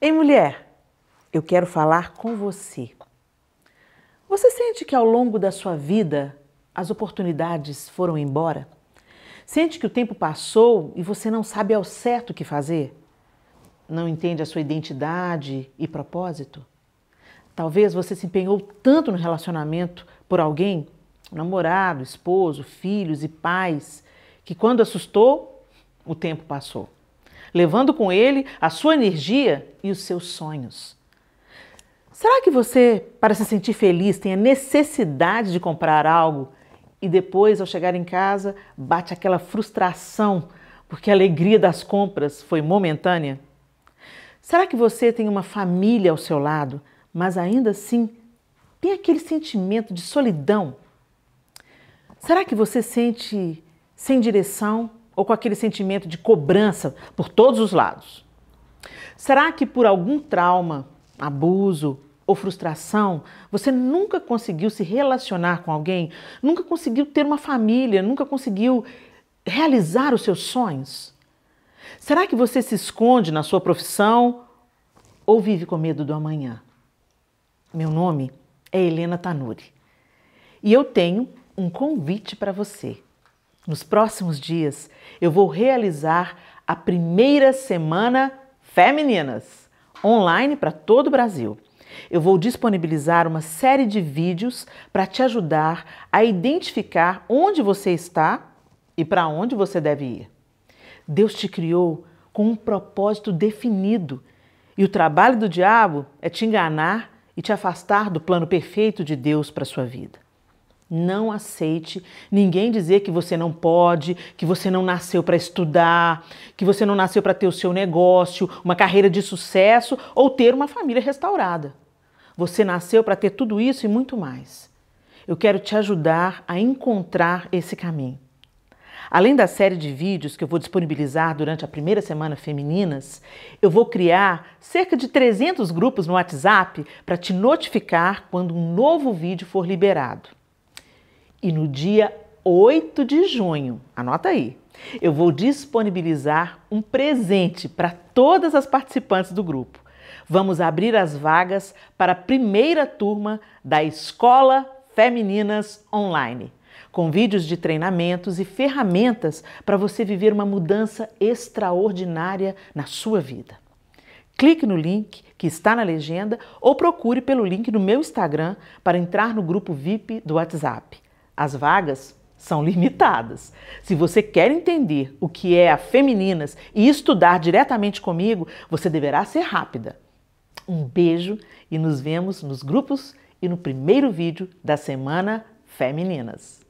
Ei, mulher, eu quero falar com você. Você sente que ao longo da sua vida as oportunidades foram embora? Sente que o tempo passou e você não sabe ao certo o que fazer? Não entende a sua identidade e propósito? Talvez você se empenhou tanto no relacionamento por alguém, namorado, esposo, filhos e pais, que quando assustou, o tempo passou, levando com ele a sua energia e os seus sonhos. Será que você, para se sentir feliz, tem a necessidade de comprar algo e depois, ao chegar em casa, bate aquela frustração porque a alegria das compras foi momentânea? Será que você tem uma família ao seu lado, mas ainda assim tem aquele sentimento de solidão? Será que você sente sem direção ou com aquele sentimento de cobrança por todos os lados? Será que por algum trauma, abuso ou frustração, você nunca conseguiu se relacionar com alguém, nunca conseguiu ter uma família, nunca conseguiu realizar os seus sonhos? Será que você se esconde na sua profissão ou vive com medo do amanhã? Meu nome é Helena Tannure e eu tenho um convite para você. Nos próximos dias, eu vou realizar a primeira semana Fémininas, online para todo o Brasil. Eu vou disponibilizar uma série de vídeos para te ajudar a identificar onde você está e para onde você deve ir. Deus te criou com um propósito definido e o trabalho do diabo é te enganar e te afastar do plano perfeito de Deus para a sua vida. Não aceite ninguém dizer que você não pode, que você não nasceu para estudar, que você não nasceu para ter o seu negócio, uma carreira de sucesso ou ter uma família restaurada. Você nasceu para ter tudo isso e muito mais. Eu quero te ajudar a encontrar esse caminho. Além da série de vídeos que eu vou disponibilizar durante a primeira semana Femininas, eu vou criar cerca de 300 grupos no WhatsApp para te notificar quando um novo vídeo for liberado. E no dia 8 de junho, anota aí, eu vou disponibilizar um presente para todas as participantes do grupo. Vamos abrir as vagas para a primeira turma da Escola Femininas Online, com vídeos de treinamentos e ferramentas para você viver uma mudança extraordinária na sua vida. Clique no link que está na legenda ou procure pelo link no meu Instagram para entrar no grupo VIP do WhatsApp. As vagas são limitadas. Se você quer entender o que é a Femininas e estudar diretamente comigo, você deverá ser rápida. Um beijo e nos vemos nos grupos e no primeiro vídeo da semana Femininas.